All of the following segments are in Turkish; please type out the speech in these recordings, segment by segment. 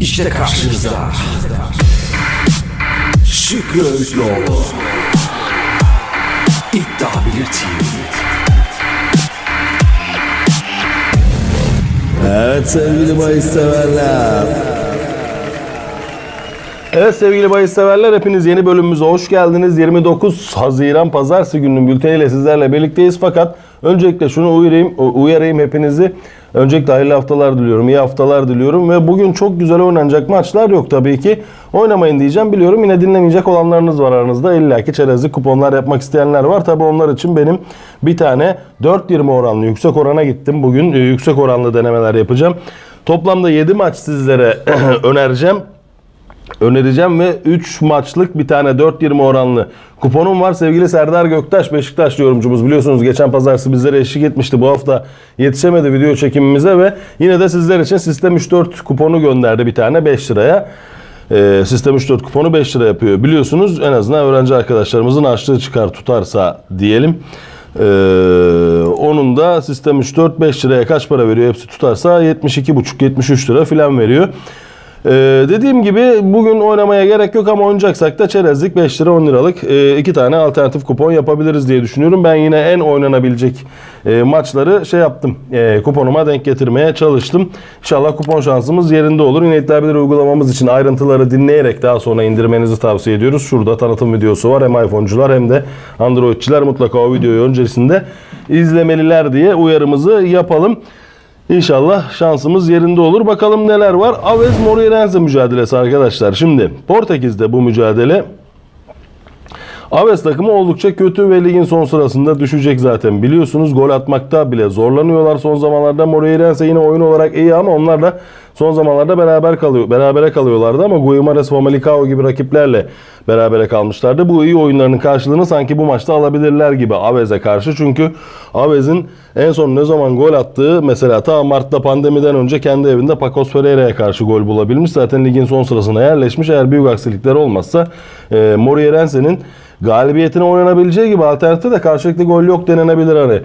İşte karşınızda Şükrü Öğütlü İddia Belirtiyi. Evet sevgili bahis severler. Evet sevgili bahis severler, hepiniz yeni bölümümüze hoş geldiniz. 29 Haziran Pazartesi gününün bülteniyle sizlerle birlikteyiz. Fakat öncelikle şunu uyarayım hepinizi. Öncelikle hayırlı haftalar diliyorum, iyi haftalar diliyorum ve bugün çok güzel oynanacak maçlar yok tabii ki. Oynamayın diyeceğim, biliyorum. Yine dinlemeyecek olanlarınız var aranızda. İllaki çerezlik kuponlar yapmak isteyenler var. Tabii onlar için benim bir tane 4.20 oranlı yüksek orana gittim. Bugün yüksek oranlı denemeler yapacağım. Toplamda 7 maç sizlere önereceğim ve 3 maçlık bir tane 4.20 oranlı kuponum var. Sevgili Serdar Göktaş, Beşiktaşlı yorumcumuz, biliyorsunuz geçen pazartesi bizlere eşlik etmişti. Bu hafta yetişemedi video çekimimize ve yine de sizler için Sistem 3-4 kuponu gönderdi bir tane 5 liraya. Sistem 3-4 kuponu 5 lira yapıyor biliyorsunuz. En azından öğrenci arkadaşlarımızın açlığı çıkar tutarsa diyelim. Onun da Sistem 3-4 5 liraya kaç para veriyor hepsi tutarsa 72,5-73 lira filan veriyor. Dediğim gibi bugün oynamaya gerek yok ama oynayacaksak da çerezlik 5 lira 10 liralık 2 tane alternatif kupon yapabiliriz diye düşünüyorum. Ben yine en oynanabilecek maçları kuponuma denk getirmeye çalıştım. İnşallah kupon şansımız yerinde olur. Yine iddiabilir uygulamamız için ayrıntıları dinleyerek daha sonra indirmenizi tavsiye ediyoruz. Şurada tanıtım videosu var. Hem iPhone'cular hem de Android'çiler mutlaka o videoyu öncesinde izlemeliler diye uyarımızı yapalım. İnşallah şansımız yerinde olur. Bakalım neler var. Aves Moreirense mücadelesi arkadaşlar. Şimdi Portekiz'de bu mücadele. Aves takımı oldukça kötü ve ligin son sırasında düşecek zaten. Biliyorsunuz gol atmakta bile zorlanıyorlar son zamanlarda. Moreirense yine oyun olarak iyi ama onlar da son zamanlarda berabere kalıyorlardı ama Guimarães, Famalicao gibi rakiplerle berabere kalmışlardı. Bu iyi oyunlarının karşılığını sanki bu maçta alabilirler gibi Aves'e karşı. Çünkü Aves'in en son ne zaman gol attığı, mesela ta Mart'ta pandemiden önce kendi evinde Paços Ferreira'ya karşı gol bulabilmiş. Zaten ligin son sırasına yerleşmiş. Eğer büyük aksilikler olmazsa Moreirense'nin galibiyetine oynanabileceği gibi alternatifte de karşılıklı gol yok denenebilir. Hani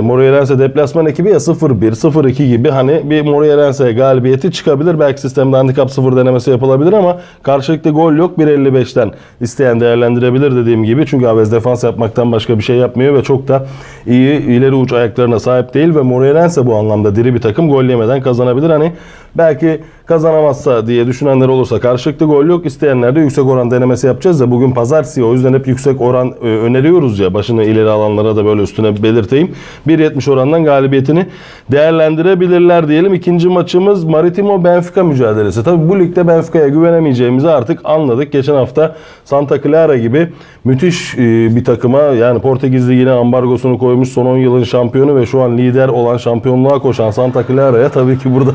Moreirense deplasman ekibi ya 0-1, 0-2 gibi hani bir Moreirense galibiyeti çıkabilir. Belki sistemde handikap 0 denemesi yapılabilir ama karşılıklı gol yok 1.55'ten isteyen değerlendirebilir dediğim gibi. Çünkü Aves defans yapmaktan başka bir şey yapmıyor ve çok da iyi ileri uç ayaklarına sahip değil ve Moreirense bu anlamda diri bir takım, gol yemeden kazanabilir. Hani belki kazanamazsa diye düşünenler olursa karşılıklı gol yok isteyenler de yüksek oran denemesi yapacağız da bugün pazartesi, o yüzden hep yüksek oran öneriyoruz ya, başını ileri alanlara da böyle üstüne belirteyim. 1.70 orandan galibiyetini değerlendirebilirler diyelim. İkinci maçımız Maritimo Benfica mücadelesi. Tabii bu ligde Benfica'ya güvenemeyeceğimizi artık anladık. Geçen hafta Santa Clara gibi müthiş bir takıma, yani Portekiz Ligi'ne ambargosunu koymuş, son 10 yılın şampiyonu ve şu an lider olan, şampiyonluğa koşan Santa Clara'ya, tabii ki burada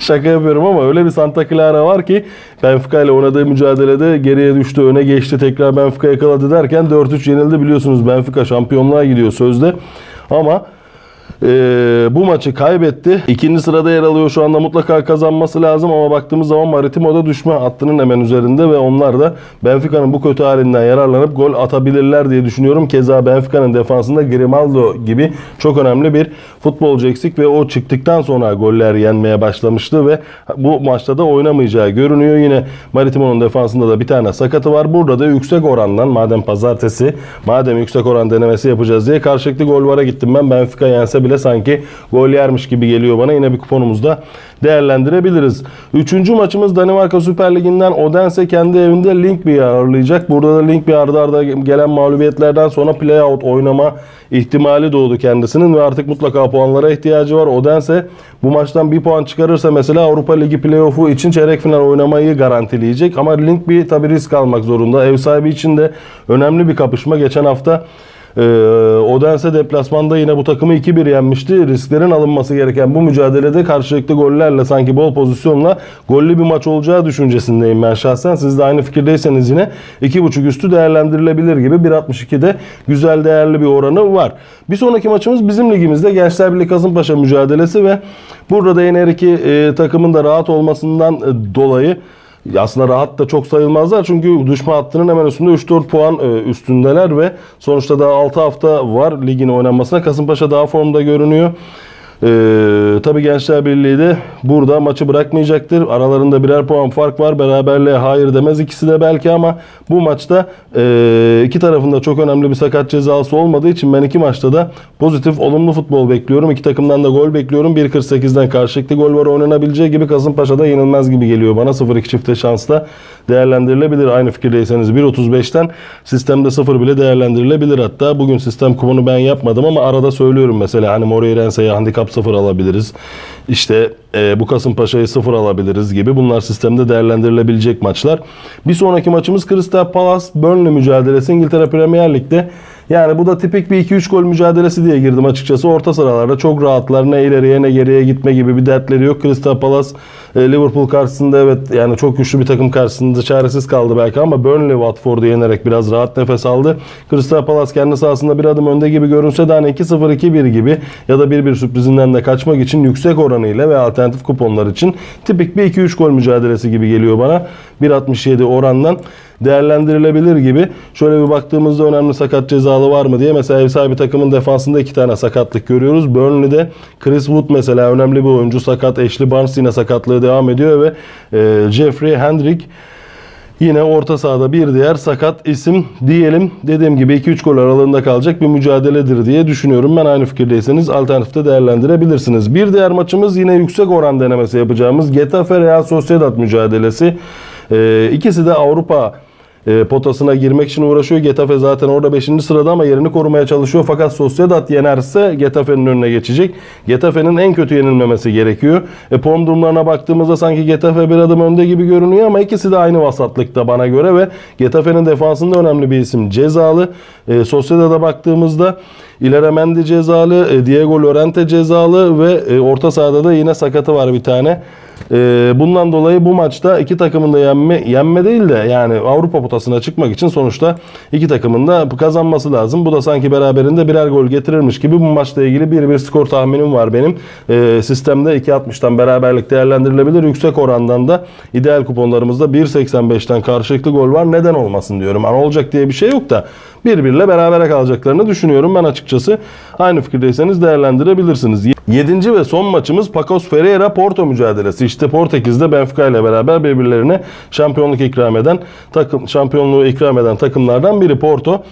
şaka yapıyorum ama öyle bir Santa Clara var ki Benfica ile oynadığı mücadelede geriye düştü, öne geçti, tekrar Benfica yakaladı derken 4-3 yenildi biliyorsunuz. Benfica şampiyonluğa gidiyor sözde. Ama bu maçı kaybetti. İkinci sırada yer alıyor şu anda. Mutlaka kazanması lazım ama baktığımız zaman Maritimo'da düşme hattının hemen üzerinde ve onlar da Benfica'nın bu kötü halinden yararlanıp gol atabilirler diye düşünüyorum. Keza Benfica'nın defansında Grimaldo gibi çok önemli bir futbolcu eksik ve o çıktıktan sonra goller yenmeye başlamıştı ve bu maçta da oynamayacağı görünüyor. Yine Maritimo'nun defansında da bir tane sakatı var. Burada da yüksek orandan, madem pazartesi, madem yüksek oran denemesi yapacağız diye karşılıklı gol vara gittim ben. Benfica yense bile sanki gol yermiş gibi geliyor bana. Yine bir kuponumuzda değerlendirebiliriz. Üçüncü maçımız Danimarka Süper Ligi'nden Odense kendi evinde Linkby'yi ağırlayacak. Burada da Linkby arda arda gelen mağlubiyetlerden sonra playout oynama ihtimali doğdu kendisinin ve artık mutlaka puanlara ihtiyacı var. Odense bu maçtan bir puan çıkarırsa mesela Avrupa Ligi playoff'u için çeyrek final oynamayı garantileyecek. Ama Linkby tabi risk almak zorunda. Ev sahibi için de önemli bir kapışma. Geçen hafta Odense deplasmanda yine bu takımı 2-1 yenmişti. Risklerin alınması gereken bu mücadelede karşılıklı gollerle, sanki bol pozisyonla gollü bir maç olacağı düşüncesindeyim ben şahsen. Siz de aynı fikirdeyseniz yine 2.5 üstü değerlendirilebilir gibi. 1.62'de güzel, değerli bir oranı var. Bir sonraki maçımız bizim ligimizde Gençlerbirliği Kasımpaşa mücadelesi ve burada da yine her iki takımın da rahat olmasından dolayı, aslında rahat da çok sayılmazlar çünkü düşme hattının hemen üstünde 3-4 puan üstündeler ve sonuçta daha 6 hafta var ligin oynanmasına. Kasımpaşa daha formda görünüyor. Tabii Gençlerbirliği de burada maçı bırakmayacaktır. Aralarında birer puan fark var. Beraberliğe hayır demez ikisi de belki, ama bu maçta iki tarafında çok önemli bir sakat cezası olmadığı için ben iki maçta da pozitif, olumlu futbol bekliyorum. İki takımdan da gol bekliyorum. 1.48'den karşılıklı gol var oynanabileceği gibi Kasımpaşa'da yenilmez gibi geliyor bana. 0-2 çifte şansla değerlendirilebilir. Aynı fikirdeyseniz 1.35'ten sistemde 0 bile değerlendirilebilir hatta. Bugün sistem kumunu ben yapmadım ama arada söylüyorum mesela, hani Moreirense'ye handikap 0 alabiliriz. İşte bu Kasımpaşa'yı 0 alabiliriz gibi. Bunlar sistemde değerlendirilebilecek maçlar. Bir sonraki maçımız Crystal Palace Burnley mücadelesi İngiltere Premier Lig'de. Yani bu da tipik bir 2-3 gol mücadelesi diye girdim açıkçası. Orta sıralarda çok rahatlar. Ne ileriye ne geriye gitme gibi bir dertleri yok. Crystal Palace Liverpool karşısında, evet yani çok güçlü bir takım karşısında çaresiz kaldı belki, ama Burnley Watford'u yenerek biraz rahat nefes aldı. Crystal Palace kendi sahasında bir adım önde gibi görünse de hani 2-0-2-1 gibi ya da 1-1 sürprizinden de kaçmak için yüksek oranıyla ve alternatif kuponlar için tipik bir 2-3 gol mücadelesi gibi geliyor bana. 1.67 orandan değerlendirilebilir gibi. Şöyle bir baktığımızda önemli sakat cezalı var mı diye, mesela ev sahibi takımın defansında 2 tane sakatlık görüyoruz. Burnley'de Chris Wood mesela önemli bir oyuncu sakat. Ashley Barnes yine sakatlığı devam ediyor ve Jeffrey Hendrick yine orta sahada bir diğer sakat isim diyelim. Dediğim gibi 2-3 gol aralığında kalacak bir mücadeledir diye düşünüyorum. Ben aynı fikirdeyseniz alternatifte değerlendirebilirsiniz. Bir diğer maçımız yine yüksek oran denemesi yapacağımız Getafe Real Sociedad mücadelesi. İkisi de Avrupa potasına girmek için uğraşıyor. Getafe zaten orada 5. sırada ama yerini korumaya çalışıyor. Fakat Sociedad yenerse Getafe'nin önüne geçecek. Getafe'nin en kötü yenilmemesi gerekiyor. Form durumlarına baktığımızda sanki Getafe bir adım önde gibi görünüyor ama ikisi de aynı vasatlıkta bana göre ve Getafe'nin defansında önemli bir isim cezalı. Sociedad'a baktığımızda Illarramendi cezalı, Diego Lorente cezalı ve orta sahada da yine sakatı var bir tane. Bundan dolayı bu maçta iki takımın da yenme değil de yani Avrupa potasına çıkmak için sonuçta iki takımın da kazanması lazım. Bu da sanki beraberinde birer gol getirirmiş gibi. Bu maçla ilgili 1-1 skor tahminim var benim. Sistemde 2.60'tan beraberlik değerlendirilebilir. Yüksek orandan da ideal kuponlarımızda 1.85'ten karşılıklı gol var. Neden olmasın diyorum. Yani olacak diye bir şey yok da birbiriyle berabere kalacaklarını düşünüyorum ben açıkçası. Aynı fikirdeyseniz değerlendirebilirsiniz. 7. ve son maçımız Paços Ferreira Porto mücadelesi. İşte Portekiz'de Benfica ile beraber birbirlerine şampiyonluğu ikram eden takımlardan biri Porto.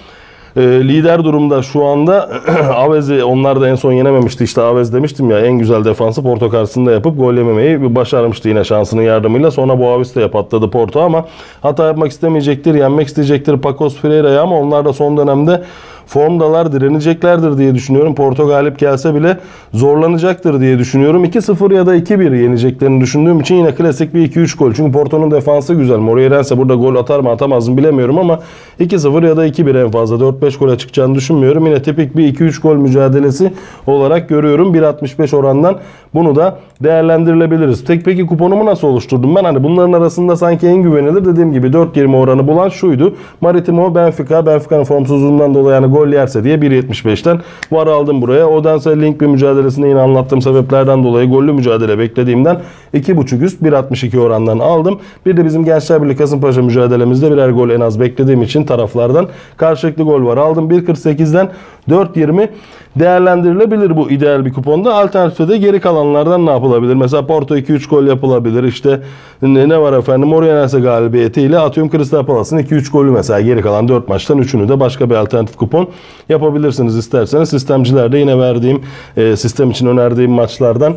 Lider durumda şu anda. Aves'i onlar da en son yenememişti. İşte Aves demiştim ya, en güzel defansı Porto karşısında yapıp gol yememeyi başarmıştı yine şansının yardımıyla. Sonra bu Aves de patladı Porto, ama hata yapmak istemeyecektir, yenmek isteyecektir Paços Ferreira'yı, ama onlar da son dönemde formdalar, direneceklerdir diye düşünüyorum. Porto galip gelse bile zorlanacaktır diye düşünüyorum. 2-0 ya da 2-1 yeneceklerini düşündüğüm için yine klasik bir 2-3 gol. Çünkü Porto'nun defansı güzel. Moreirense burada gol atar mı atamaz mı bilemiyorum ama 2-0 ya da 2-1 en fazla. 4-5 gole çıkacağını düşünmüyorum. Yine tipik bir 2-3 gol mücadelesi olarak görüyorum. 1.65 orandan bunu da değerlendirilebiliriz. Peki kuponumu nasıl oluşturdum ben? Hani bunların arasında sanki en güvenilir dediğim gibi 4.20 oranı bulan şuydu. Maritimo, Benfica'nın formsuzluğundan dolayı yani gol yerse diye 1.75'ten var aldım buraya. Odense link bir mücadelesinde yine anlattığım sebeplerden dolayı gollü mücadele beklediğimden 2.5 üst 1.62 orandan aldım. Bir de bizim Gençlerbirliği Kasımpaşa mücadelemizde birer gol en az beklediğim için taraflardan karşılıklı gol var aldım. 1.48'den 4.20 değerlendirilebilir bu ideal bir kuponda. Alternatifte de geri kalanlardan ne yapılabilir? Mesela Porto 2-3 gol yapılabilir. İşte ne var efendim? Moreirense galibiyetiyle atıyorum Crystal Palace'ın 2-3 golü mesela. Geri kalan 4 maçtan 3'ünü de başka bir alternatif kupon yapabilirsiniz isterseniz. Sistemcilerde yine verdiğim, sistem için önerdiğim maçlardan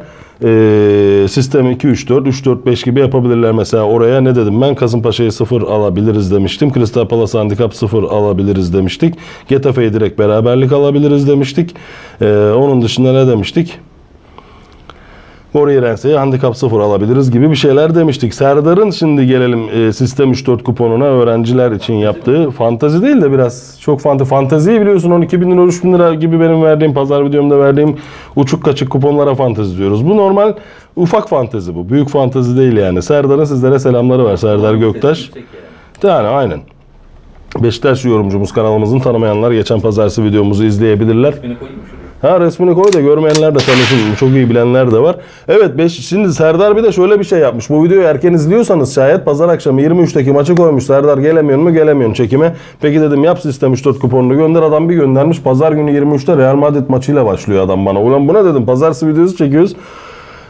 sistemi 2-3-4, 3-4-5 gibi yapabilirler. Mesela oraya ne dedim ben? Kasımpaşa'yı 0 alabiliriz demiştim. Crystal Palace handikap 0 alabiliriz demiştik. Getafe'yi direkt beraberlik alabiliriz demiştik. Onun dışında ne demiştik? Moreirense'ye handikap 0 alabiliriz gibi bir şeyler demiştik. Serdar'ın şimdi gelelim sistem 3-4 kuponuna, öğrenciler için yaptığı. Fantazi değil de biraz çok fantaziyi biliyorsun 12.000 lira 13.000 lira gibi benim verdiğim pazar videomda verdiğim uçuk kaçık kuponlara fantazi diyoruz. Bu normal ufak fantazi bu. Büyük fantazi değil yani. Serdar'ın sizlere selamları var. Serdar Göktaş. Yani aynen. Beşiktaş yorumcumuz, kanalımızın tanımayanlar geçen pazartesi videomuzu izleyebilirler. Ha resmini koy da görmeyenler de tanısın. Çok iyi bilenler de var. Evet şimdi Serdar bir de şöyle bir şey yapmış. Bu videoyu erken izliyorsanız şayet pazar akşamı 23'teki maçı koymuş. Serdar gelemiyor mu? Gelemiyorum çekime. Peki dedim yap sistem 3-4 kuponunu gönder. Adam bir göndermiş. Pazar günü 23'te Real Madrid maçıyla başlıyor adam bana. Ulan bu ne dedim. Pazartesi videosu çekiyoruz.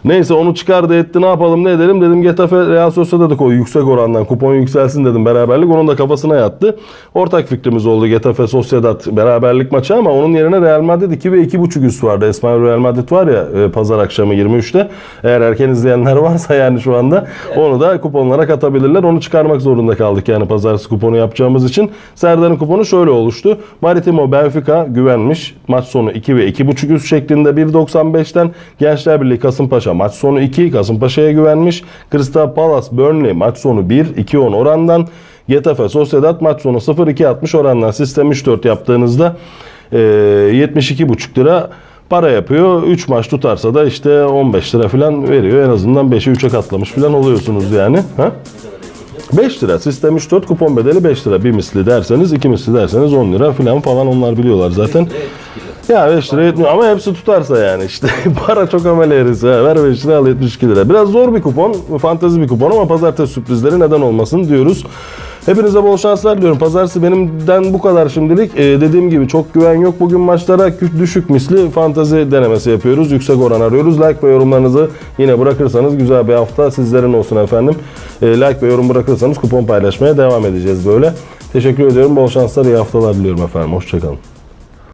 Neyse onu çıkardı etti, ne yapalım ne edelim dedim. Getafe Real Sociedad'ı koy yüksek orandan, kupon yükselsin dedim, beraberlik. Onun da kafasına yattı. Ortak fikrimiz oldu Getafe Sociedad beraberlik maçı, ama onun yerine Real Madrid 2 ve 2.5 üst vardı. Espanyol Real Madrid var ya pazar akşamı 23'te. Eğer erken izleyenler varsa yani şu anda onu da kuponlara katabilirler. Onu çıkarmak zorunda kaldık yani pazartesi kuponu yapacağımız için. Serdar'ın kuponu şöyle oluştu. Maritimo Benfica güvenmiş. Maç sonu 2 ve 2.5 üst şeklinde 1.95'ten. Gençlerbirliği Kasımpaşa maç sonu 2, Kasımpaşa'ya güvenmiş. Crystal Palace Burnley maç sonu 1, 2.10 orandan. Getafe Sociedad maç sonu 0, 2.60 orandan. Sistem 3-4 yaptığınızda 72.5 lira para yapıyor. 3 maç tutarsa da işte 15 lira falan veriyor. En azından 5'i 3'e katlamış falan oluyorsunuz yani. Ha? 5 lira. Sistem 3-4 kupon bedeli 5 lira. Bir misli derseniz, 2 misli derseniz 10 lira falan onlar biliyorlar zaten. Ya 5 lira yetmiyor ama hepsi tutarsa yani işte para çok amel eriz. Ver 5 lira al 72 lira. Biraz zor bir kupon, fantezi bir kupon ama pazartesi sürprizleri neden olmasın diyoruz. Hepinize bol şanslar diliyorum. Pazartesi benimden bu kadar şimdilik. Dediğim gibi çok güven yok. Bugün maçlara düşük misli fantezi denemesi yapıyoruz. Yüksek oran arıyoruz. Like ve yorumlarınızı yine bırakırsanız güzel bir hafta sizlerin olsun efendim. Like ve yorum bırakırsanız kupon paylaşmaya devam edeceğiz böyle. Teşekkür ediyorum. Bol şanslar, iyi haftalar diliyorum efendim. Hoşçakalın.